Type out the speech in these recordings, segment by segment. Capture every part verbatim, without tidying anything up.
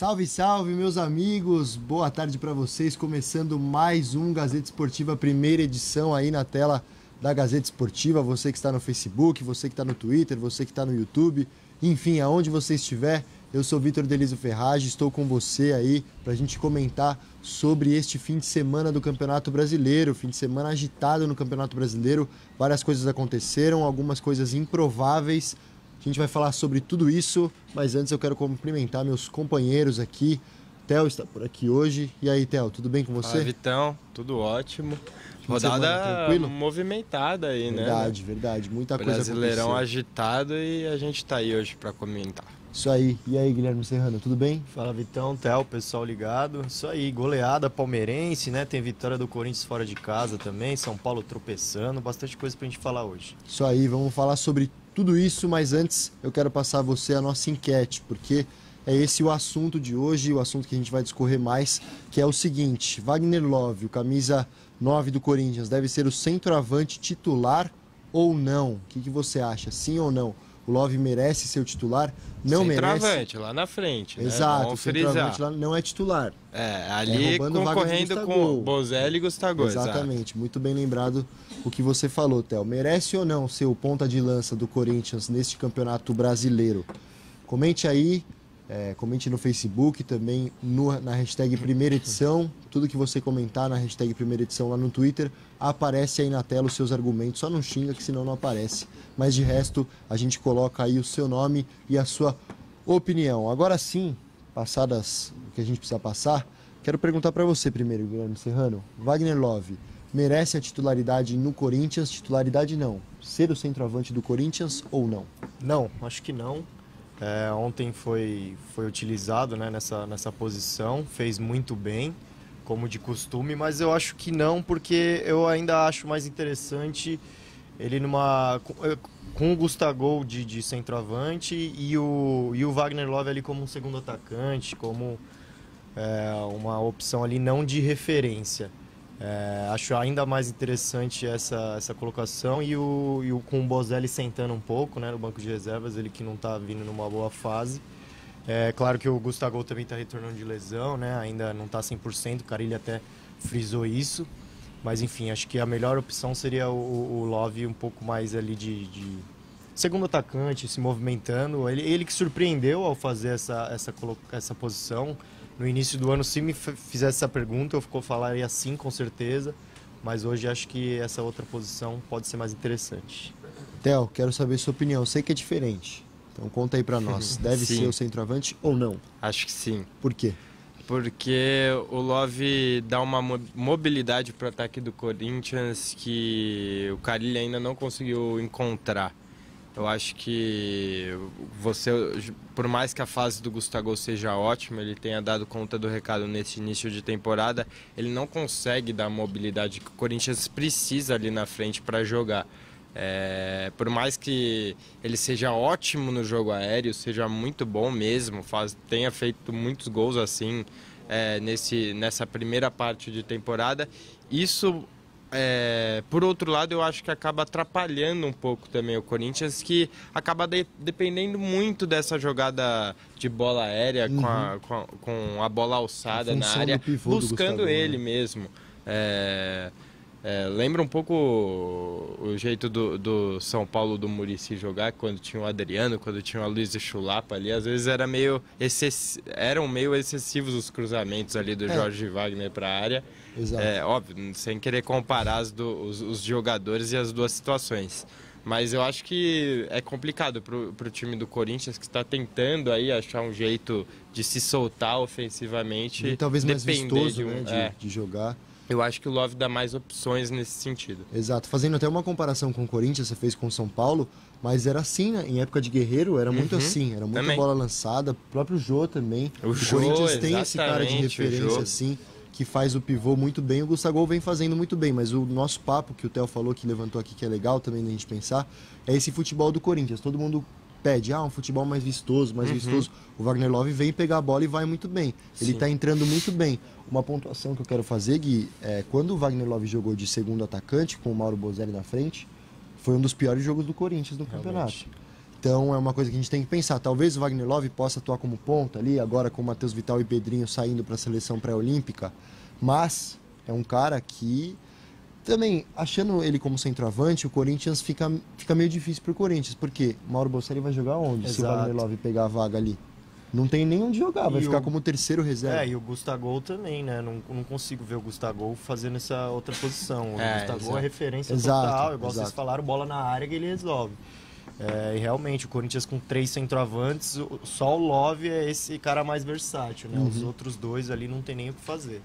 Salve, salve, meus amigos. Boa tarde para vocês. Começando mais um Gazeta Esportiva, primeira edição aí na tela da Gazeta Esportiva. Você que está no Facebook, você que está no Twitter, você que está no YouTube, enfim, aonde você estiver. Eu sou Vitor Delizio Ferrage, estou com você aí para a gente comentar sobre este fim de semana do Campeonato Brasileiro, fim de semana agitado no Campeonato Brasileiro, várias coisas aconteceram, algumas coisas improváveis, a gente vai falar sobre tudo isso, mas antes eu quero cumprimentar meus companheiros aqui. Theo está por aqui hoje, e aí Theo, tudo bem com você? Olá, Vitão, tudo ótimo. Rodada movimentada aí, né? Verdade, verdade. Muita coisa aconteceu. Brasileirão agitado e a gente tá aí hoje para comentar. Isso aí. E aí, Guilherme Serrano, tudo bem? Fala, Vitão, Theo, pessoal ligado. Isso aí, goleada palmeirense, né? Tem vitória do Corinthians fora de casa também, São Paulo tropeçando, bastante coisa pra gente falar hoje. Isso aí, vamos falar sobre tudo isso, mas antes eu quero passar a você a nossa enquete, porque é esse o assunto de hoje, o assunto que a gente vai discorrer mais, que é o seguinte: Vágner Love, o camisa nove do Corinthians, deve ser o centroavante titular ou não? O que, que você acha? Sim ou não? O Love merece ser o titular? Não merece? Centroavante, lá na frente. Exato, né? O centroavante lá não é titular. É, ali é concorrendo com o Boselli e Gustavo. Exatamente, exato. Muito bem lembrado o que você falou, Theo. Merece ou não ser o ponta de lança do Corinthians neste Campeonato Brasileiro? Comente aí. É, comente no Facebook, também no, na hashtag Primeira Edição. Tudo que você comentar na hashtag Primeira Edição lá no Twitter, aparece aí na tela os seus argumentos. Só não xinga, que senão não aparece. Mas de resto, a gente coloca aí o seu nome e a sua opinião. Agora sim, passadas o que a gente precisa passar, quero perguntar para você primeiro, Guilherme Serrano. Vágner Love merece a titularidade no Corinthians? Titularidade não. Ser o centroavante do Corinthians ou não? Não, acho que não. É, ontem foi, foi utilizado, né, nessa, nessa posição, fez muito bem, como de costume, mas eu acho que não, porque eu ainda acho mais interessante ele numa, com o Gustavo de, de centroavante e o, e o Vágner Love ali como um segundo atacante, como é, uma opção ali não de referência. É, acho ainda mais interessante essa, essa colocação e, o, e o, com o Boselli sentando um pouco, né, no banco de reservas, ele que não está vindo numa boa fase. É claro que o Gustavo também está retornando de lesão, né, ainda não está cem por cento, o Carille até frisou isso. Mas enfim, acho que a melhor opção seria o, o Love um pouco mais ali de, de segundo atacante, se movimentando. Ele, ele que surpreendeu ao fazer essa, essa, essa posição. No início do ano, se me fizesse essa pergunta, eu ficou falaria sim, com certeza. Mas hoje acho que essa outra posição pode ser mais interessante. Theo, quero saber sua opinião. Eu sei que é diferente. Então conta aí para nós. Deve sim. ser o centroavante ou não? Acho que sim. Por quê? Porque o Love dá uma mobilidade para o ataque do Corinthians que o Carille ainda não conseguiu encontrar. Eu acho que você, por mais que a fase do Gustavo seja ótima, ele tenha dado conta do recado nesse início de temporada, ele não consegue dar a mobilidade que o Corinthians precisa ali na frente para jogar. É, por mais que ele seja ótimo no jogo aéreo, seja muito bom mesmo, faz, tenha feito muitos gols assim é, nesse, nessa primeira parte de temporada, isso... É, por outro lado, eu acho que acaba atrapalhando um pouco também o Corinthians, que acaba de, dependendo muito dessa jogada de bola aérea, uhum. com, a, com, a, com a bola alçada a na área, buscando Gustavo, ele né? mesmo. É, é, lembra um pouco o, o jeito do, do São Paulo do Muricy jogar, quando tinha o Adriano, quando tinha o Luiz e Chulapa ali. Às vezes era meio excess, eram meio excessivos os cruzamentos ali do é. Jorge Vágner para a área. Exato. É, óbvio, sem querer comparar as do, os, os jogadores e as duas situações. Mas eu acho que é complicado para o time do Corinthians, que está tentando aí achar um jeito de se soltar ofensivamente. E talvez mais vistoso de, um, né, de, é. de jogar. Eu acho que o Love dá mais opções nesse sentido. Exato. Fazendo até uma comparação com o Corinthians, você fez com o São Paulo, mas era assim, né? Em época de Guerreiro, era muito uhum, assim. Era muita também. bola lançada. O próprio Jô também. O, o Jô, Corinthians tem esse cara de referência, assim, que faz o pivô muito bem. O Gustavo vem fazendo muito bem, mas o nosso papo que o Theo falou, que levantou aqui, que é legal também da gente pensar, é esse futebol do Corinthians. Todo mundo pede, ah, um futebol mais vistoso, mais uhum. vistoso. O Vágner Love vem pegar a bola e vai muito bem. Ele está entrando muito bem. Uma pontuação que eu quero fazer, Gui, é quando o Vágner Love jogou de segundo atacante, com o Mauro Boselli na frente, foi um dos piores jogos do Corinthians no Realmente. campeonato. Então é uma coisa que a gente tem que pensar. Talvez o Vágner Love possa atuar como ponta ali, agora com o Matheus Vital e Pedrinho saindo para a seleção pré-olímpica, mas é um cara que também, achando ele como centroavante, o Corinthians fica, fica meio difícil para o Corinthians, porque Mauro Boselli vai jogar onde? Exato. Se o Vágner Love pegar a vaga ali? Não tem nem onde jogar, vai e ficar o... como terceiro reserva. É, e o Gustavo também, né? Não, não consigo ver o Gustavo fazendo essa outra posição. O é, Gustavo é referência exato, total, igual exato. Vocês falaram, bola na área que ele resolve. É, e realmente, o Corinthians com três centroavantes, só o Love é esse cara mais versátil, né? Uhum. Os outros dois ali não tem nem o que fazer.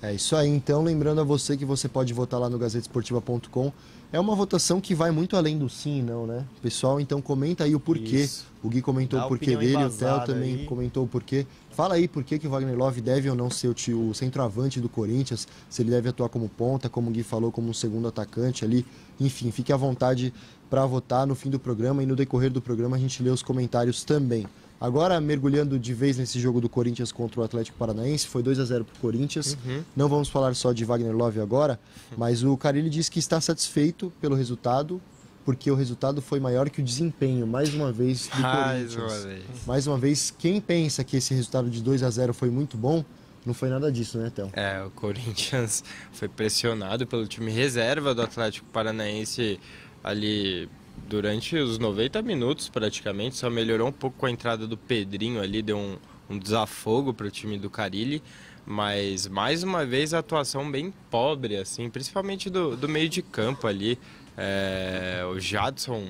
É isso aí, então, lembrando a você que você pode votar lá no gazeta esportiva ponto com. É uma votação que vai muito além do sim e não, né? Pessoal, então comenta aí o porquê. Isso. O Gui comentou dá o porquê dele, o Theo também aí comentou o porquê. Fala aí por que o Vágner Love deve ou não ser o, tio, o centroavante do Corinthians, se ele deve atuar como ponta, como o Gui falou, como um segundo atacante ali. Enfim, fique à vontade para votar no fim do programa e no decorrer do programa a gente lê os comentários também. Agora, mergulhando de vez nesse jogo do Corinthians contra o Atlético Paranaense, foi dois a zero para o Corinthians. Uhum. Não vamos falar só de Vágner Love agora, mas o Carille diz que está satisfeito pelo resultado, porque o resultado foi maior que o desempenho, mais uma vez, do mais Corinthians. Uma vez. Mais uma vez, quem pensa que esse resultado de dois a zero foi muito bom, não foi nada disso, né, Theo? É, o Corinthians foi pressionado pelo time reserva do Atlético Paranaense ali... Durante os noventa minutos, praticamente, só melhorou um pouco com a entrada do Pedrinho ali, deu um, um desafogo para o time do Carille, mas mais uma vez a atuação bem pobre, assim, principalmente do, do meio de campo ali. É, o Jadson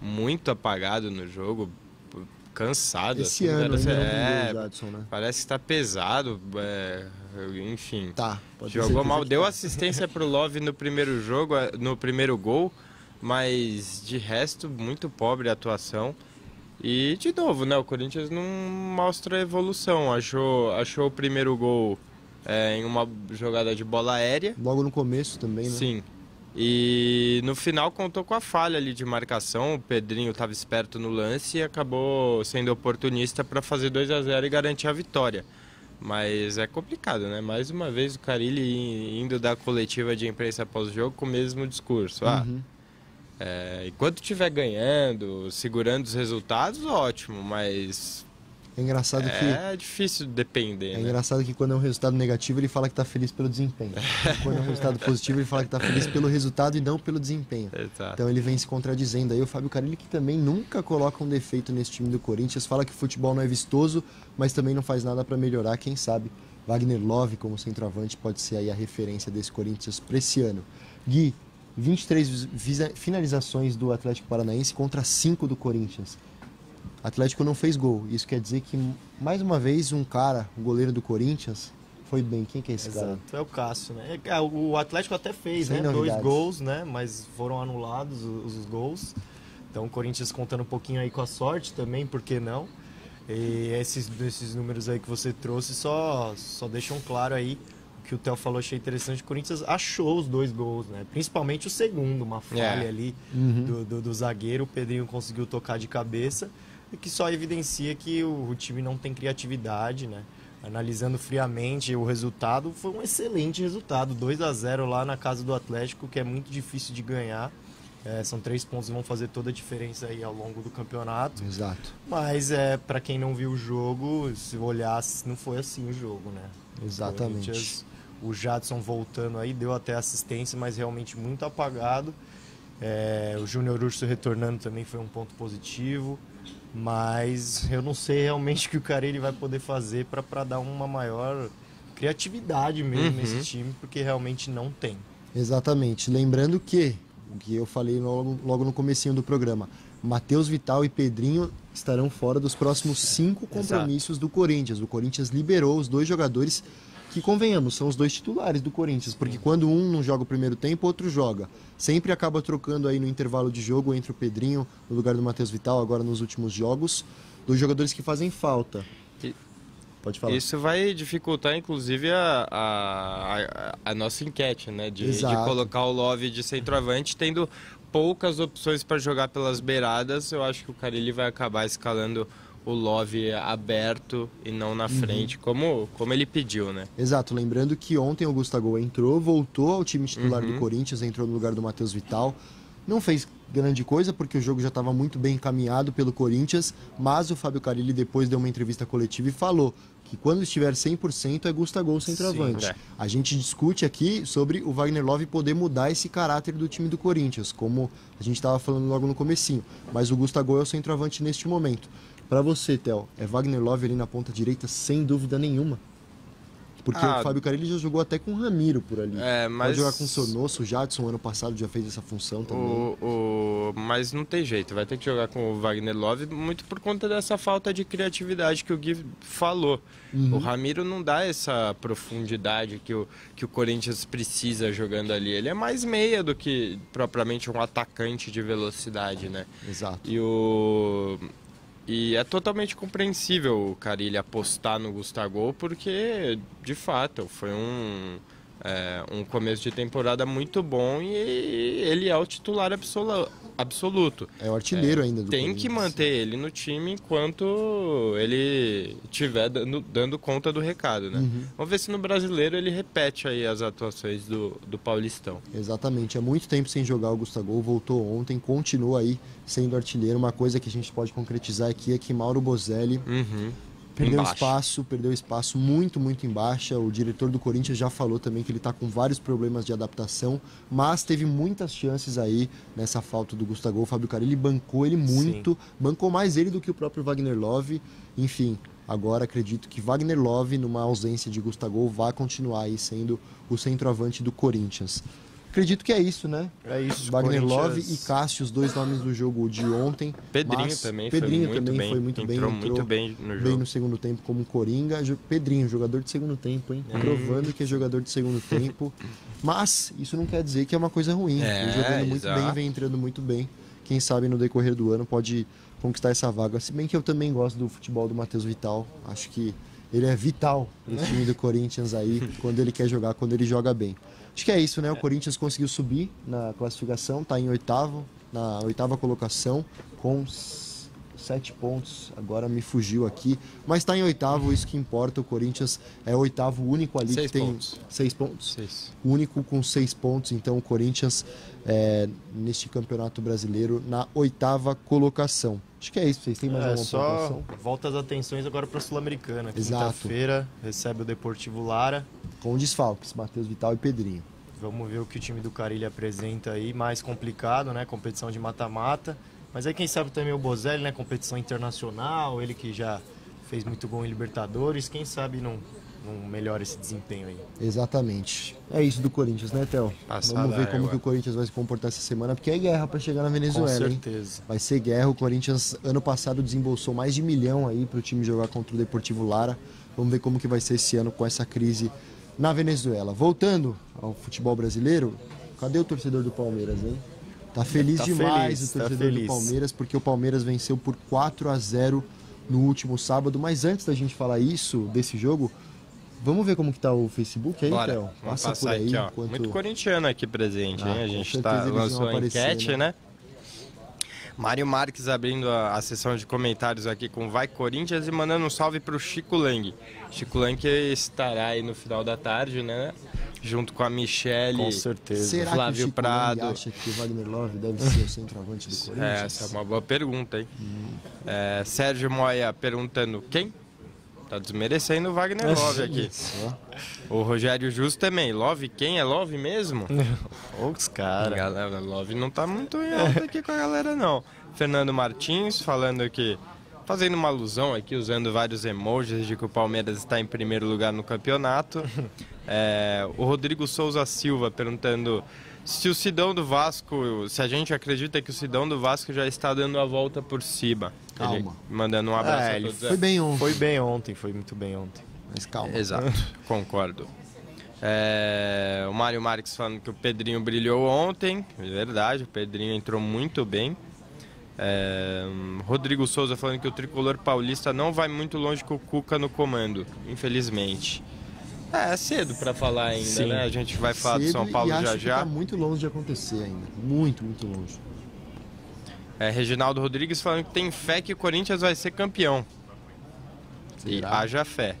muito apagado no jogo, cansado. Esse assim, ano, era, é, é, o Jadson, né? Parece que está pesado, é, enfim, tá, jogou mal, deu tá. assistência para o Love no primeiro jogo, no primeiro gol. Mas, de resto, muito pobre a atuação. E, de novo, né, o Corinthians não mostra evolução. Achou, achou o primeiro gol é, em uma jogada de bola aérea. Logo no começo também, né? Sim. E, no final, contou com a falha ali de marcação. O Pedrinho estava esperto no lance e acabou sendo oportunista para fazer dois a zero e garantir a vitória. Mas é complicado, né? Mais uma vez, o Carille indo da coletiva de imprensa pós-jogo com o mesmo discurso. Ah, uhum. É, enquanto estiver ganhando, segurando os resultados, ótimo, mas é, engraçado é, que, é difícil depender. É, né? Engraçado que quando é um resultado negativo ele fala que está feliz pelo desempenho. Quando é um resultado positivo ele fala que está feliz pelo resultado e não pelo desempenho. Exato. Então ele vem se contradizendo. Aí o Fábio Carille, que também nunca coloca um defeito nesse time do Corinthians, fala que o futebol não é vistoso, mas também não faz nada para melhorar, quem sabe. Vágner Love como centroavante pode ser aí a referência desse Corinthians para esse ano. Gui, vinte e três finalizações do Atlético Paranaense contra cinco do Corinthians. O Atlético não fez gol. Isso quer dizer que, mais uma vez, um cara, o um goleiro do Corinthians, foi bem. Quem que é esse Exato. cara? É o Cássio, né? O Atlético até fez, Sem né? Novidades. Dois gols, né? Mas foram anulados os, os gols. Então, o Corinthians contando um pouquinho aí com a sorte também, por que não? E esses, esses números aí que você trouxe só, só deixam claro aí que o Theo falou, achei interessante, o Corinthians achou os dois gols, né? Principalmente o segundo, uma falha é. ali uhum. do, do, do zagueiro, o Pedrinho conseguiu tocar de cabeça, e que só evidencia que o, o time não tem criatividade, né? Analisando friamente o resultado, foi um excelente resultado, dois a zero lá na casa do Atlético, que é muito difícil de ganhar. É, são três pontos que vão fazer toda a diferença aí ao longo do campeonato. Exato. Mas, é, para quem não viu o jogo, se olhar, não foi assim o jogo, né? Exatamente. O Jadson voltando aí, deu até assistência, mas realmente muito apagado. É, o Júnior Urso retornando também foi um ponto positivo. Mas eu não sei realmente o que o Carille vai poder fazer para dar uma maior criatividade mesmo uhum. nesse time, porque realmente não tem. Exatamente. Lembrando que, o que eu falei logo, logo no comecinho do programa, Matheus Vital e Pedrinho estarão fora dos próximos cinco compromissos Exato. do Corinthians. O Corinthians liberou os dois jogadores que, convenhamos, são os dois titulares do Corinthians, porque quando um não joga o primeiro tempo, o outro joga. Sempre acaba trocando aí no intervalo de jogo entre o Pedrinho, no lugar do Matheus Vital, agora nos últimos jogos, dos jogadores que fazem falta. Pode falar. Isso vai dificultar, inclusive, a, a, a nossa enquete, né? De, de colocar o Love de centroavante, tendo poucas opções para jogar pelas beiradas. Eu acho que o Carille vai acabar escalando o Love aberto e não na frente, uhum. como, como ele pediu, né? Exato, lembrando que ontem o Gustavo entrou, voltou ao time titular uhum. do Corinthians, entrou no lugar do Matheus Vital, não fez grande coisa, porque o jogo já estava muito bem encaminhado pelo Corinthians, mas o Fábio Carille depois deu uma entrevista coletiva e falou que quando estiver cem por cento é Gustavo centroavante. Sim, é. A gente discute aqui sobre o Vágner Love poder mudar esse caráter do time do Corinthians, como a gente estava falando logo no comecinho, mas o Gustavo é o centroavante neste momento. Para você, Theo, é Vágner Love ali na ponta direita sem dúvida nenhuma? Porque ah, o Fábio Carille já jogou até com o Ramiro por ali. É, mas... Pode jogar com o Sornosso, o Jadson ano passado já fez essa função também. O, o... Mas não tem jeito, vai ter que jogar com o Vágner Love, muito por conta dessa falta de criatividade que o Gui falou. Uhum. O Ramiro não dá essa profundidade que o, que o Corinthians precisa jogando ali. Ele é mais meia do que propriamente um atacante de velocidade, né? Exato. E o... E é totalmente compreensível o Carille apostar no Gustavo, porque, de fato, foi um, é, um começo de temporada muito bom e ele é o titular absoluto. É o artilheiro é, ainda do Tem que manter ele no time enquanto ele estiver dando, dando conta do recado, né? Uhum. Vamos ver se no brasileiro ele repete aí as atuações do, do Paulistão. Exatamente, há muito tempo sem jogar o Gustavo, voltou ontem, continua aí sendo artilheiro. Uma coisa que a gente pode concretizar aqui é que Mauro Boselli uhum. perdeu embaixo. espaço, perdeu espaço muito, muito embaixo. O diretor do Corinthians já falou também que ele está com vários problemas de adaptação, mas teve muitas chances aí nessa falta do Gustavo. O Fábio Carille bancou ele muito, Sim. bancou mais ele do que o próprio Vágner Love. Enfim, agora acredito que Vágner Love, numa ausência de Gustavo, vai continuar aí sendo o centroavante do Corinthians. Acredito que é isso, né? É isso. Vágner Love e Cássio, os dois nomes do jogo de ontem. Pedrinho também Pedrinho foi muito também bem. Foi muito entrou bem, entrou muito bem no jogo. Bem no segundo tempo como Coringa. Pedrinho, jogador de segundo tempo, hein? Hum. Provando que é jogador de segundo tempo. Mas isso não quer dizer que é uma coisa ruim. É, vem jogando muito exato. bem, vem entrando muito bem. Quem sabe no decorrer do ano pode conquistar essa vaga. Se bem que eu também gosto do futebol do Matheus Vital. Acho que ele é vital no time do Corinthians aí, quando ele quer jogar, quando ele joga bem. Acho que é isso, né? O Corinthians conseguiu subir na classificação, tá em oitavo, na oitava colocação, com sete pontos. Agora me fugiu aqui, mas tá em oitavo, isso que importa. O Corinthians é o oitavo único ali seis que tem pontos. seis pontos. Seis. Único com seis pontos, então o Corinthians é, neste Campeonato Brasileiro na oitava colocação. Acho que é isso, vocês têm mais é, alguma pontuação? Só volta as atenções agora para a Sul-Americana. Quinta-feira recebe o Deportivo Lara. Com desfalques, Matheus Vital e Pedrinho. Vamos ver o que o time do Carille apresenta aí, mais complicado, né? Competição de mata-mata. Mas aí quem sabe também o Boselli, né? Competição internacional, ele que já fez muito gol em Libertadores. Quem sabe não, não melhora esse desempenho aí. Exatamente. É isso do Corinthians, né, Theo? Passada, Vamos ver como é, que o Corinthians vai se comportar essa semana, porque é guerra para chegar na Venezuela, com certeza. Hein? Vai ser guerra. O Corinthians, ano passado, desembolsou mais de milhão aí para o time jogar contra o Deportivo Lara. Vamos ver como que vai ser esse ano com essa crise na Venezuela. Voltando ao futebol brasileiro, cadê o torcedor do Palmeiras, hein? Tá feliz tá demais feliz, o torcedor tá do Palmeiras, porque o Palmeiras venceu por quatro a zero no último sábado. Mas antes da gente falar isso, desse jogo, vamos ver como que tá o Facebook aí, Theo? Passa por aí. Aqui, enquanto... Muito corintiano aqui presente, ah, hein? A gente tá, lançou a enquete, né? né? Mário Marques abrindo a, a sessão de comentários aqui com Vai Corinthians e mandando um salve para o Chico Lang. Chico Lang que estará aí no final da tarde, né? Junto com a Michele, com certeza. Será Flávio que o Prado. Lang acha que o Vágner Love deve ser o centroavante do Corinthians? Essa é uma boa pergunta, hein? Hum. É, Sérgio Moya perguntando quem? Tá desmerecendo o Vágner Love aqui. O Rogério Justo também. Love, quem é Love mesmo? Os caras. Galera, Love não tá muito em alta aqui com a galera, não. Fernando Martins falando que... Fazendo uma alusão aqui, usando vários emojis de que o Palmeiras está em primeiro lugar no campeonato. É, o Rodrigo Souza Silva perguntando se o Sidão do Vasco... Se a gente acredita que o Sidão do Vasco já está dando a volta por cima. Calma. Ele mandando um abraço é, a todos. Foi bem ontem. Foi bem ontem, foi muito bem ontem. Mas calma. Exato, concordo. É, o Mário Marques falando que o Pedrinho brilhou ontem. É verdade, o Pedrinho entrou muito bem. É, Rodrigo Souza falando que o tricolor paulista não vai muito longe com o Cuca no comando, infelizmente. É, é cedo para falar ainda, Sim. né? A gente vai falar cedo do São Paulo já já. Tá muito longe de acontecer ainda. Muito, muito longe. É, Reginaldo Rodrigues falando que tem fé que o Corinthians vai ser campeão. Será? E haja fé.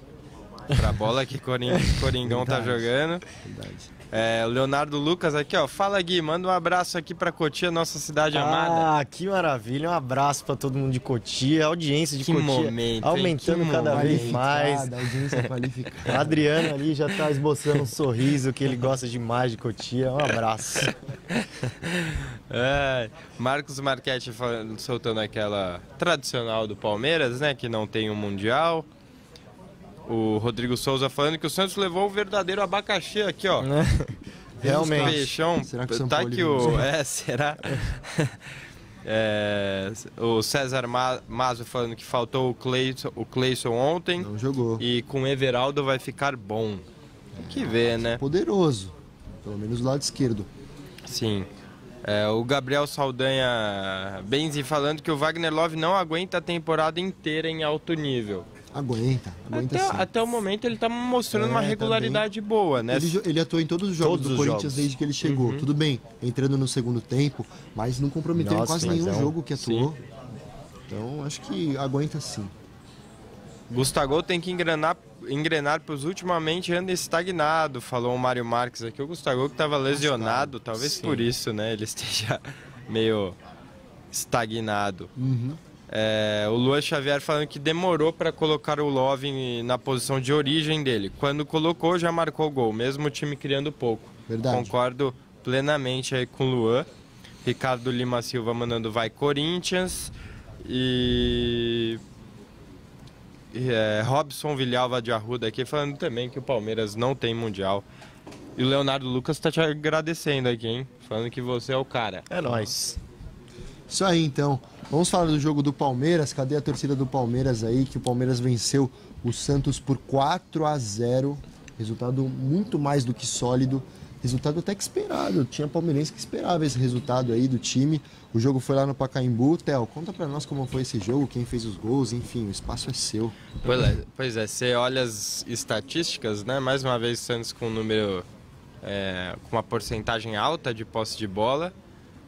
pra bola que Coring... Coringão verdade, tá jogando. Verdade. É, Leonardo Lucas aqui, ó. Fala, Gui, manda um abraço aqui pra Cotia, nossa cidade ah, amada. Ah, que maravilha. Um abraço pra todo mundo de Cotia, audiência de que Cotia. Momento, aumentando que cada vez mais. Audiência qualificada. Adriano ali já tá esboçando um sorriso, que ele gosta demais de Cotia. Um abraço. É, Marcos Marchetti falando, soltando aquela tradicional do Palmeiras, né? Que não tem um Mundial. O Rodrigo Souza falando que o Santos levou o verdadeiro abacaxi aqui, ó. Né? Realmente. Peixão, será que o São Paulo tá aqui o... É, será? É, o César Mazo falando que faltou o Cleison, o Cleison ontem. Não jogou. E com o Everaldo vai ficar bom. Tem que é, ver, né? Poderoso. Pelo menos do lado esquerdo. Sim. É, o Gabriel Saldanha Benzi falando que o Vágner Love não aguenta a temporada inteira em alto nível. Aguenta, aguenta até, sim. Até o momento ele tá mostrando é, uma regularidade também boa, né? Ele, ele atuou em todos os jogos todos do os Corinthians jogos. Desde que ele chegou. Uhum. Tudo bem, entrando no segundo tempo, mas não comprometeu Nossa, em quase nenhum é um... jogo que atuou. Sim. Então, acho que aguenta sim. Gustavo tem que engrenar, engrenar pois ultimamente anda estagnado, falou o Mário Marques aqui. O Gustavo que estava lesionado, talvez sim. Por isso, né? Ele esteja meio estagnado. Uhum. É, o Luan Xavier falando que demorou para colocar o Love na posição de origem dele. Quando colocou, já marcou gol, mesmo o time criando pouco. Verdade. Concordo plenamente aí com o Luan. Ricardo Lima Silva mandando vai Corinthians. E... É, Robson Vilhalva de Arruda aqui falando também que o Palmeiras não tem Mundial. E o Leonardo Lucas está te agradecendo aqui, hein? Falando que você é o cara. É nóis. Isso aí, então. Vamos falar do jogo do Palmeiras. Cadê a torcida do Palmeiras aí? Que o Palmeiras venceu o Santos por quatro a zero. Resultado muito mais do que sólido. Resultado até que esperado. Tinha palmeirense que esperava esse resultado aí do time. O jogo foi lá no Pacaembu. Theo, conta pra nós como foi esse jogo, quem fez os gols, enfim, o espaço é seu. Pois é, pois é, você olha as estatísticas, né? Mais uma vez o Santos com um número... É, com uma porcentagem alta de posse de bola.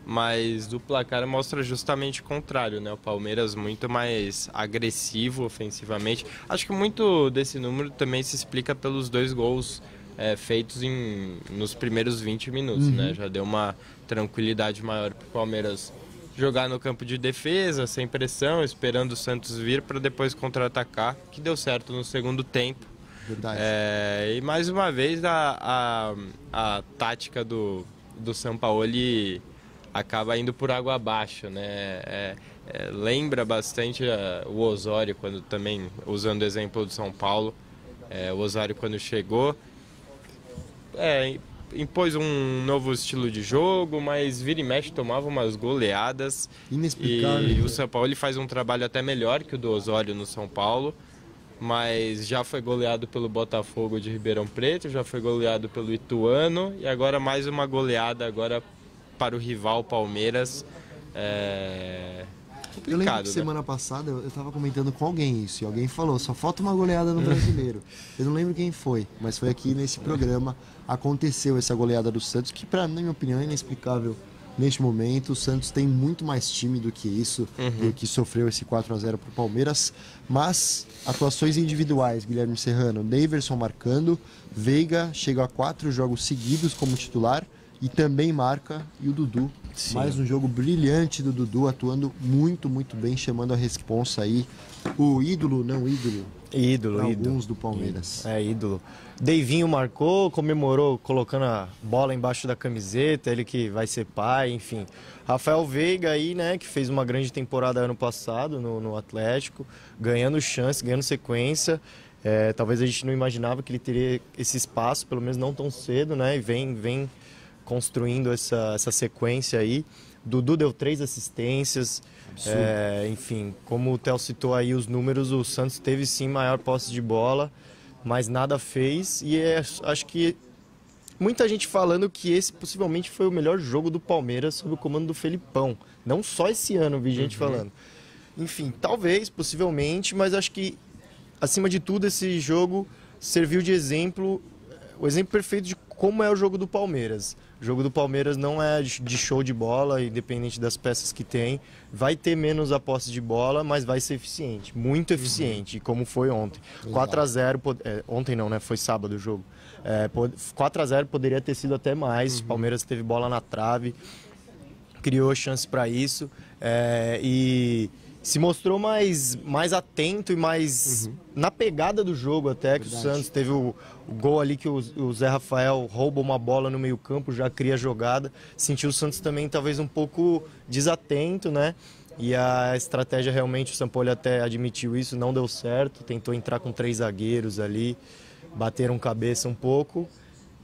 Mas o placar mostra justamente o contrário, né? O Palmeiras muito mais agressivo ofensivamente. Acho que muito desse número também se explica pelos dois gols é, feitos em, nos primeiros vinte minutos, uhum. Né? Já deu uma tranquilidade maior para o Palmeiras jogar no campo de defesa, sem pressão, esperando o Santos vir para depois contra-atacar, que deu certo no segundo tempo. Verdade. É, e mais uma vez a, a, a tática do, do Sampaoli acaba indo por água abaixo, né? É, é, lembra bastante uh, o Osório, quando também, usando o exemplo do São Paulo, é, o Osório quando chegou, é, impôs um novo estilo de jogo, mas vira e mexe tomava umas goleadas. Inexplicável. E, e o São Paulo ele faz um trabalho até melhor que o do Osório no São Paulo, mas já foi goleado pelo Botafogo de Ribeirão Preto, já foi goleado pelo Ituano, e agora mais uma goleada agora para o rival Palmeiras. É... Eu lembro que semana né? passada eu estava comentando com alguém isso, e alguém falou, só falta uma goleada no brasileiro. Eu não lembro quem foi, mas foi aqui nesse programa, aconteceu essa goleada do Santos, que pra minha opinião é inexplicável neste momento. O Santos tem muito mais time do que isso, uhum. Do que sofreu esse quatro a zero pro Palmeiras, mas atuações individuais, Guilherme Serrano, Daverson marcando, Veiga chega a quatro jogos seguidos como titular, e também marca, e o Dudu, Sim. mais um jogo brilhante do Dudu, atuando muito, muito bem, chamando a responsa aí, o ídolo, não ídolo, ídolo alguns ídolo. do Palmeiras. É, ídolo. Deivinho marcou, comemorou, colocando a bola embaixo da camiseta, ele que vai ser pai, enfim. Raphael Veiga aí, né, que fez uma grande temporada ano passado no, no Atlético, ganhando chance, ganhando sequência. É, talvez a gente não imaginava que ele teria esse espaço, pelo menos não tão cedo, né, e vem, vem... construindo essa, essa sequência aí. Dudu deu três assistências, é, enfim, como o Theo citou aí os números, o Santos teve sim maior posse de bola, mas nada fez, e é, acho que muita gente falando que esse possivelmente foi o melhor jogo do Palmeiras sob o comando do Felipão, não só esse ano, vi gente uhum. falando. Enfim, talvez, possivelmente, mas acho que, acima de tudo, esse jogo serviu de exemplo o exemplo perfeito de como é o jogo do Palmeiras. O jogo do Palmeiras não é de show de bola, independente das peças que tem. Vai ter menos a posse de bola, mas vai ser eficiente, muito eficiente, uhum. como foi ontem. quatro a zero, é, ontem não, né? Foi sábado o jogo. É, quatro a zero poderia ter sido até mais, uhum. o Palmeiras teve bola na trave, criou chance para isso é, e... se mostrou mais, mais atento e mais uhum. na pegada do jogo até, que Verdade. o Santos teve o, o gol ali que o, o Zé Rafael rouba uma bola no meio campo, já cria jogada. Sentiu o Santos também talvez um pouco desatento, né? E a estratégia realmente, o Sampaoli até admitiu isso, não deu certo. Tentou entrar com três zagueiros ali, bateram cabeça um pouco.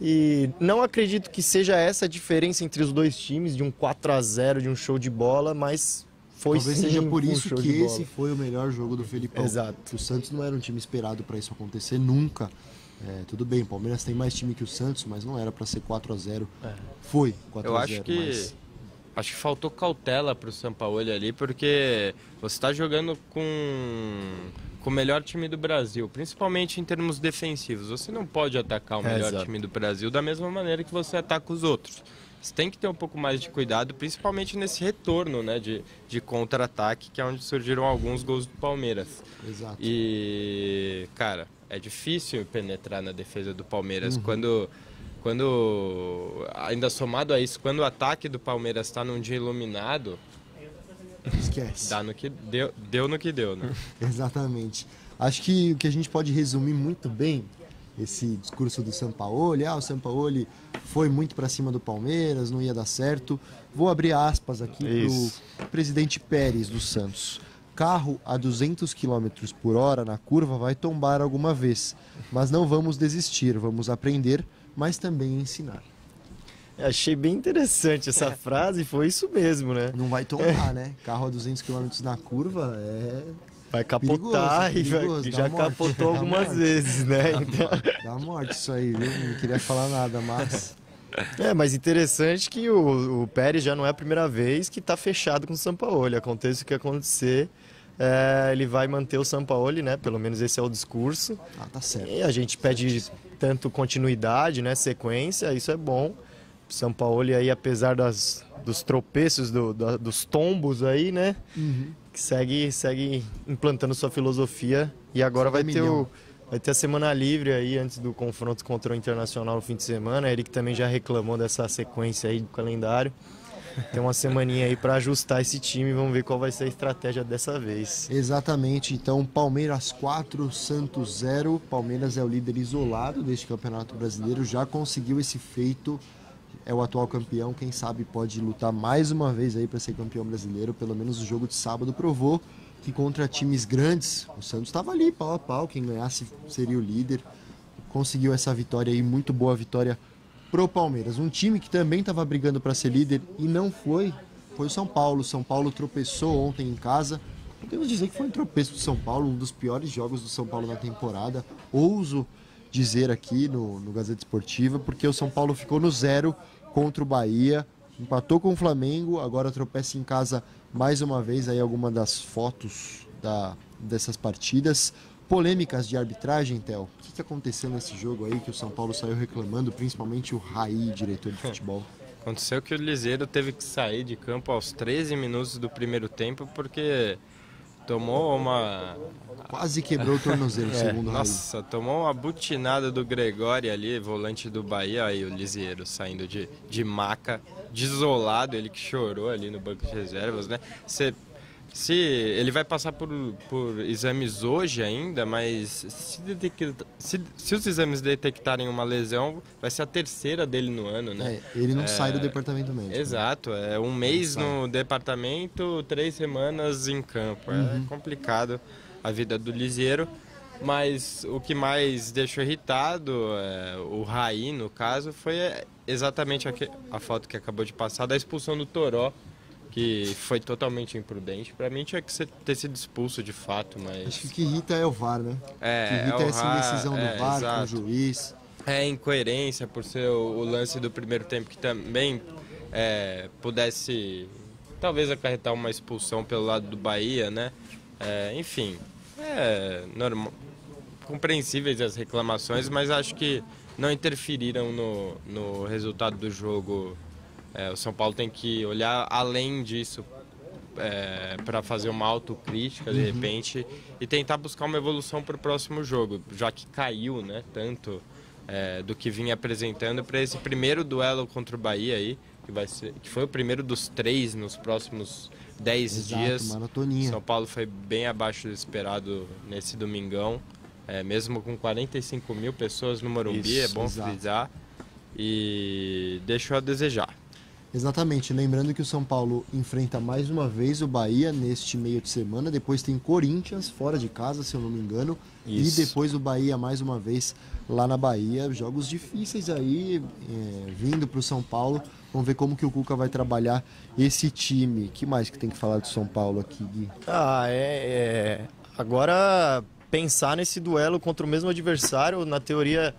E não acredito que seja essa a diferença entre os dois times, de um quatro a zero, de um show de bola, mas... Foi Talvez sim, seja por isso um que esse foi o melhor jogo do Felipão. Exato. O Santos não era um time esperado para isso acontecer nunca. É, tudo bem, o Palmeiras tem mais time que o Santos, mas não era para ser quatro a zero. É. Foi quatro a zero. Eu acho que, mas... acho que faltou cautela para o Sampaoli ali, porque você está jogando com... com o melhor time do Brasil, principalmente em termos defensivos. Você não pode atacar o melhor é, time do Brasil da mesma maneira que você ataca os outros. Você tem que ter um pouco mais de cuidado, principalmente nesse retorno, né, de, de contra-ataque, que é onde surgiram alguns gols do Palmeiras. Exato. E, cara, é difícil penetrar na defesa do Palmeiras. Uhum. Quando, quando, ainda somado a isso, quando o ataque do Palmeiras está num dia iluminado, esquece. Dá no que deu, deu no que deu, né? Exatamente. Acho que o que a gente pode resumir muito bem... esse discurso do Sampaoli, ah, o Sampaoli foi muito para cima do Palmeiras, não ia dar certo. Vou abrir aspas aqui para o presidente Pérez do Santos. Carro a duzentos quilômetros por hora na curva vai tombar alguma vez, mas não vamos desistir, vamos aprender, mas também ensinar. Achei bem interessante essa é. frase, foi isso mesmo, né? Não vai tombar, é. né? Carro a duzentos quilômetros na curva é... vai capotar, perigoso, perigoso, e vai, já morte. capotou algumas vezes, né? Dá, então... dá morte isso aí, viu? Não queria falar nada, mas... É, mas interessante que o, o Pérez já não é a primeira vez que está fechado com o Sampaoli. Aconteça o que acontecer, é, ele vai manter o Sampaoli, né? Pelo menos esse é o discurso. Ah, tá certo. E a gente pede certo. tanto continuidade, né? Sequência, isso é bom. O Sampaoli aí, apesar das, dos tropeços, do, da, dos tombos aí, né? Uhum. Que segue, segue implantando sua filosofia e agora vai ter, o, vai ter a semana livre aí antes do confronto contra o Internacional no fim de semana. Ele que também já reclamou dessa sequência aí do calendário. Tem uma semaninha aí para ajustar esse time, vamos ver qual vai ser a estratégia dessa vez. Exatamente, então Palmeiras quatro, Santos zero. Palmeiras é o líder isolado deste Campeonato Brasileiro, já conseguiu esse feito. É o atual campeão, quem sabe pode lutar mais uma vez aí para ser campeão brasileiro. Pelo menos o jogo de sábado provou que contra times grandes, o Santos estava ali, pau a pau, quem ganhasse seria o líder. Conseguiu essa vitória aí, muito boa vitória pro Palmeiras. Um time que também estava brigando para ser líder e não foi, foi o São Paulo. O São Paulo tropeçou ontem em casa. Podemos dizer que foi um tropeço do São Paulo, um dos piores jogos do São Paulo na temporada. Ouso dizer aqui no, no Gazeta Esportiva, porque o São Paulo ficou no zero contra o Bahia, empatou com o Flamengo, agora tropeça em casa mais uma vez. Aí alguma das fotos da, dessas partidas, polêmicas de arbitragem, Theo. O que, que aconteceu nesse jogo aí que o São Paulo saiu reclamando, principalmente o Raí, diretor de futebol? Aconteceu que o Liseiro teve que sair de campo aos treze minutos do primeiro tempo, porque... tomou uma... quase quebrou o tornozelo, é, segundo o Nossa, Raí. Tomou uma butinada do Gregório ali, volante do Bahia. Aí o Liseiro saindo de, de maca, desolado, ele que chorou ali no banco de reservas, né? Se, se, ele vai passar por, por exames hoje ainda, mas se, detecta, se, se os exames detectarem uma lesão, vai ser a terceira dele no ano, né? É, ele não é, sai do departamento médico. Exato, é um mês no departamento, três semanas em campo. Uhum. É complicado a vida do Liseiro, mas o que mais deixou irritado, é, o Raí no caso, foi exatamente a, que, a foto que acabou de passar da expulsão do Toró, que foi totalmente imprudente. Pra mim tinha que ter sido expulso de fato, mas... acho que o que irrita é o V A R, né? É, que irrita é, o é essa indecisão é, do V A R, exato, com o juiz. É incoerência por ser o, o lance do primeiro tempo que também é, pudesse talvez acarretar uma expulsão pelo lado do Bahia, né? É, enfim, é normal, compreensíveis as reclamações, mas acho que não interferiram no, no resultado do jogo. É, o São Paulo tem que olhar além disso é, para fazer uma autocrítica, de repente, e tentar buscar uma evolução para o próximo jogo, já que caiu, né, tanto é, do que vinha apresentando para esse primeiro duelo contra o Bahia aí, que, vai ser, que foi o primeiro dos três nos próximos dez dias. Maratoninha. São Paulo foi bem abaixo do esperado nesse domingão, é, mesmo com quarenta e cinco mil pessoas no Morumbi, isso, é bom exato. frisar, e deixou a desejar. Exatamente, lembrando que o São Paulo enfrenta mais uma vez o Bahia neste meio de semana, depois tem Corinthians fora de casa, se eu não me engano, isso. e depois o Bahia mais uma vez lá na Bahia, jogos difíceis aí, é, vindo para o São Paulo, vamos ver como que o Cuca vai trabalhar esse time. O que mais que tem que falar do São Paulo aqui, Gui? Ah, é, é... agora pensar nesse duelo contra o mesmo adversário, na teoria...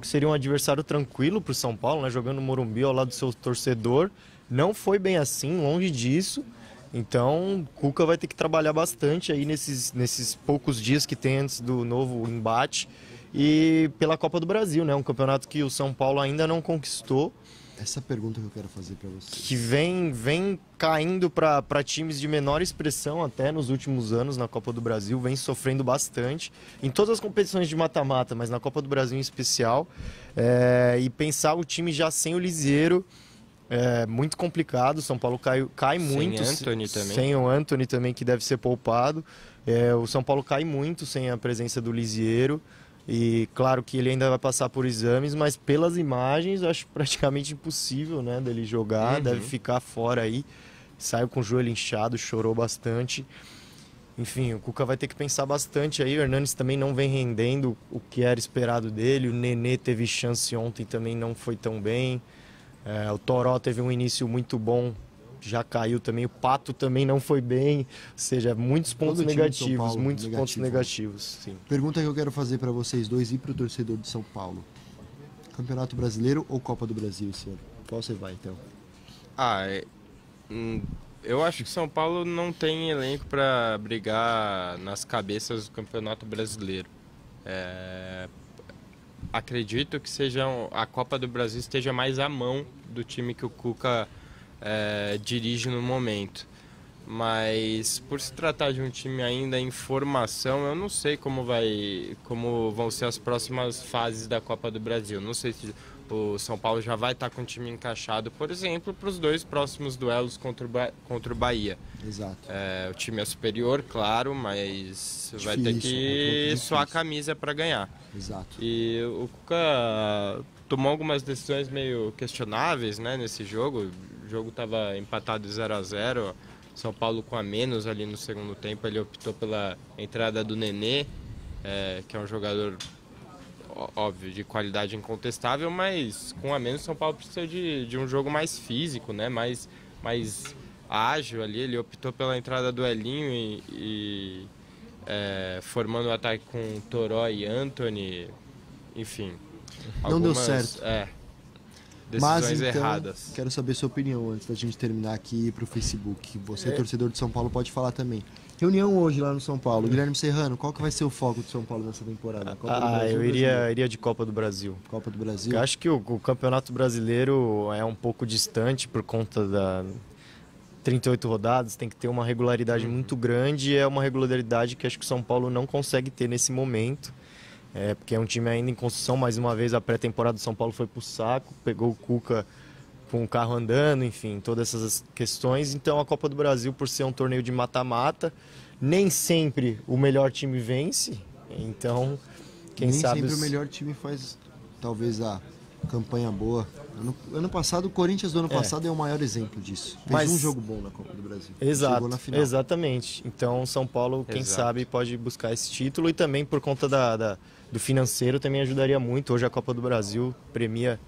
que seria um adversário tranquilo para o São Paulo, né? Jogando no Morumbi ao lado do seu torcedor. Não foi bem assim, longe disso. Então, o Cuca vai ter que trabalhar bastante aí nesses, nesses poucos dias que tem antes do novo embate. E pela Copa do Brasil, né? Um campeonato que o São Paulo ainda não conquistou. Essa pergunta que eu quero fazer para você. Que vem, vem caindo para times de menor expressão até nos últimos anos na Copa do Brasil, vem sofrendo bastante em todas as competições de mata-mata, mas na Copa do Brasil em especial. É, e pensar o time já sem o Liseiro é muito complicado. São Paulo cai, cai sem muito. Antony sem também. Sem o Antony também, que deve ser poupado. É, o São Paulo cai muito sem a presença do Liseiro. E claro que ele ainda vai passar por exames, mas pelas imagens eu acho praticamente impossível, né, dele jogar, uhum. deve ficar fora aí. Saiu com o joelho inchado, chorou bastante. Enfim, o Cuca vai ter que pensar bastante aí. O Hernanes também não vem rendendo o que era esperado dele. O Nenê teve chance ontem, também não foi tão bem. É, o Toró teve um início muito bom, já caiu também. O Pato também não foi bem, ou seja, muitos pontos negativos, Paulo, muitos negativo. pontos negativos. Sim. Pergunta que eu quero fazer para vocês dois e para o torcedor de São Paulo. Campeonato Brasileiro ou Copa do Brasil, senhor? Qual você vai, então? Ah, eu acho que São Paulo não tem elenco para brigar nas cabeças do Campeonato Brasileiro. É... Acredito que seja a Copa do Brasil esteja mais à mão do time que o Cuca... É, dirige no momento, mas por se tratar de um time ainda em formação, eu não sei como vai, como vão ser as próximas fases da Copa do Brasil. Não sei se o São Paulo já vai estar com o time encaixado, por exemplo, para os dois próximos duelos contra o, ba contra o Bahia. Exato. É, o time é superior, claro, mas difícil, vai ter que é suar a camisa para ganhar. Exato. E o Cuca tomou algumas decisões meio questionáveis, né, nesse jogo. O jogo estava empatado zero a zero, São Paulo com a menos ali no segundo tempo, ele optou pela entrada do Nenê, é, que é um jogador, óbvio, de qualidade incontestável, mas com a menos São Paulo precisa de, de um jogo mais físico, né? mais, mais ágil ali, ele optou pela entrada do Elinho e, e é, formando o ataque com Toró e Antony, enfim. Não algumas, deu certo. É, Mas então, erradas. Quero saber sua opinião antes da gente terminar aqui para o Facebook. Você, é. torcedor de São Paulo, pode falar também. Reunião hoje lá no São Paulo. Guilherme Serrano, qual que vai ser o foco do São Paulo nessa temporada? Copa ah, do Brasil, eu iria, iria de Copa do Brasil. Copa do Brasil? Eu acho que o, o Campeonato Brasileiro é um pouco distante por conta da trinta e oito rodadas, tem que ter uma regularidade uhum. muito grande, e é uma regularidade que acho que o São Paulo não consegue ter nesse momento. É, porque é um time ainda em construção, mais uma vez a pré-temporada do São Paulo foi pro saco, pegou o Cuca com o carro andando, enfim, todas essas questões. Então a Copa do Brasil, por ser um torneio de mata-mata, nem sempre o melhor time vence, então quem nem sabe... Nem sempre os... o melhor time faz, talvez, a campanha boa. Ano, ano passado, o Corinthians do ano é. passado é o maior exemplo disso. Fez Mas... um jogo bom na Copa do Brasil. Exato, chegou na final. Exatamente. Então São Paulo, quem Exato. sabe, pode buscar esse título, e também por conta da... da... do financeiro também ajudaria muito. Hoje a Copa do Brasil premia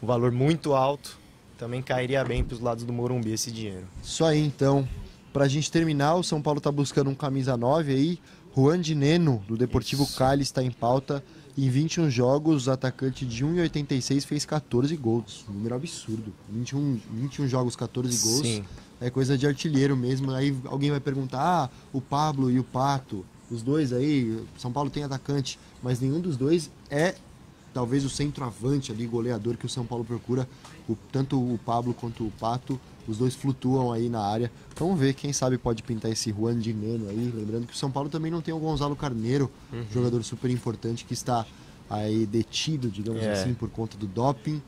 com valor muito alto, também cairia bem para os lados do Morumbi esse dinheiro. Isso aí, então. Para a gente terminar, o São Paulo está buscando um camisa nove aí. Juan Dinenno, do Deportivo Cali, está em pauta. Em vinte e um jogos, atacante de um metro e oitenta e seis fez quatorze gols. Um número absurdo. vinte e um, vinte e um jogos, quatorze gols. Sim. É coisa de artilheiro mesmo. Aí alguém vai perguntar, ah, o Pablo e o Pato... Os dois aí, São Paulo tem atacante, mas nenhum dos dois é talvez o centroavante ali, goleador que o São Paulo procura. O, tanto o Pablo quanto o Pato, os dois flutuam aí na área. Vamos ver, quem sabe pode pintar esse Juan Dinenno aí. Lembrando que o São Paulo também não tem o Gonzalo Carneiro, uhum. jogador super importante que está aí detido, digamos é. assim, por conta do doping.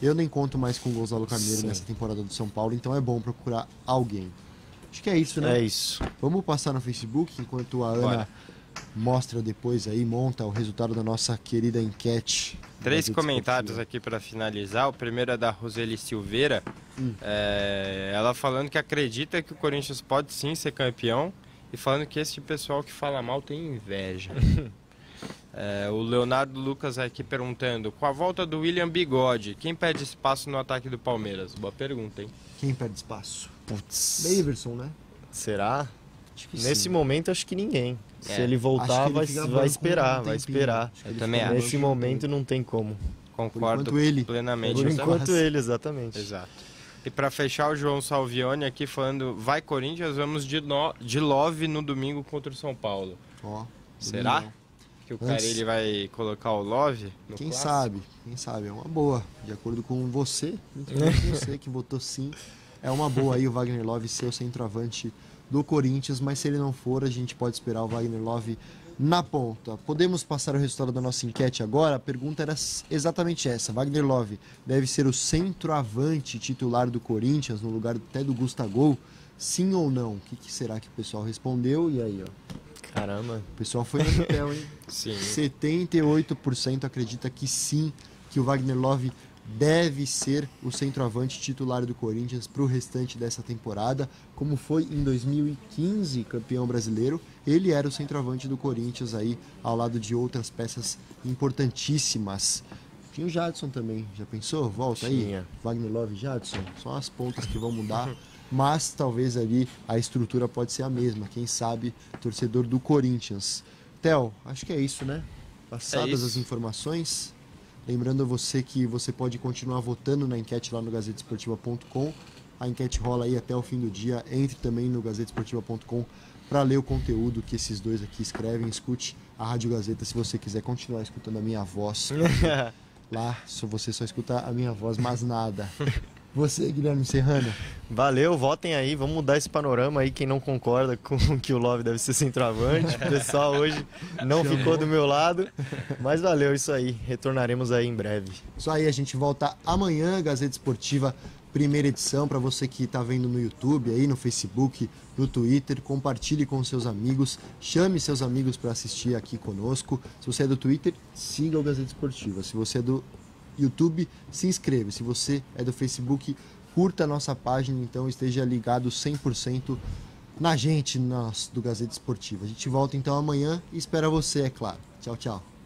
Eu nem conto mais com o Gonzalo Carneiro Sim. nessa temporada do São Paulo, então é bom procurar alguém. Acho que é isso, né? É isso. Vamos passar no Facebook, enquanto a Ana Bora. mostra depois aí, monta o resultado da nossa querida enquete. Três comentários esportiva. aqui para finalizar. O primeiro é da Roseli Silveira. Hum. É, ela falando que acredita que o Corinthians pode sim ser campeão e falando que esse pessoal que fala mal tem inveja. É, o Leonardo Lucas aqui perguntando, com a volta do William Bigode, quem perde espaço no ataque do Palmeiras? Boa pergunta, hein? Quem perde espaço? Putz. Daverson, né? Será? Acho que Nesse sim. momento, acho que ninguém. É. Se ele voltar, ele vai, vai esperar, vai esperar. Eu também acho. Nesse momento não tem como. Concordo Por ele. plenamente. Por enquanto ele, exatamente. Exato. E para fechar, o João Salvione aqui falando, vai Corinthians, vamos de, no... de Love no domingo contra o São Paulo. Ó, Será? Domingo. Que o Carille vai colocar o Love no Quem clássico? sabe, quem sabe, é uma boa. De acordo com você, você que votou sim, é uma boa aí o Vágner Love ser o centroavante do Corinthians, mas se ele não for, a gente pode esperar o Vágner Love na ponta. Podemos passar o resultado da nossa enquete agora? A pergunta era exatamente essa. Vágner Love deve ser o centroavante titular do Corinthians, no lugar até do Gustavo? Sim ou não? O que, que será que o pessoal respondeu? E aí, ó. Caramba. O pessoal foi no hotel, hein? Sim. setenta e oito por cento acredita que sim, que o Vágner Love deve ser o centroavante titular do Corinthians para o restante dessa temporada. Como foi em dois mil e quinze, campeão brasileiro, ele era o centroavante do Corinthians aí, ao lado de outras peças importantíssimas. Tinha o Jadson também, já pensou? Volta aí. Tinha. Vágner Love e Jadson, são as pontas que vão mudar. Mas talvez ali a estrutura pode ser a mesma, quem sabe, torcedor do Corinthians. Theo, acho que é isso, né? Passadas é isso. as informações, lembrando a você que você pode continuar votando na enquete lá no gazeta esportiva ponto com. A enquete rola aí até o fim do dia, entre também no gazeta esportiva ponto com para ler o conteúdo que esses dois aqui escrevem. Escute a Rádio Gazeta se você quiser continuar escutando a minha voz. Lá você só escuta a minha voz, mais nada. Você, Guilherme Serrano. Valeu, votem aí, vamos mudar esse panorama aí, quem não concorda com que o Love deve ser centroavante, o pessoal hoje não Chamou. ficou do meu lado, mas valeu, isso aí, retornaremos aí em breve. Isso aí, a gente volta amanhã, Gazeta Esportiva, primeira edição, para você que está vendo no YouTube, aí no Facebook, no Twitter, compartilhe com seus amigos, chame seus amigos para assistir aqui conosco, se você é do Twitter, siga o Gazeta Esportiva, se você é do YouTube, se inscreva. Se você é do Facebook, curta a nossa página, então esteja ligado cem por cento na gente, nós do Gazeta Esportiva. A gente volta então amanhã e espera você, é claro. Tchau, tchau.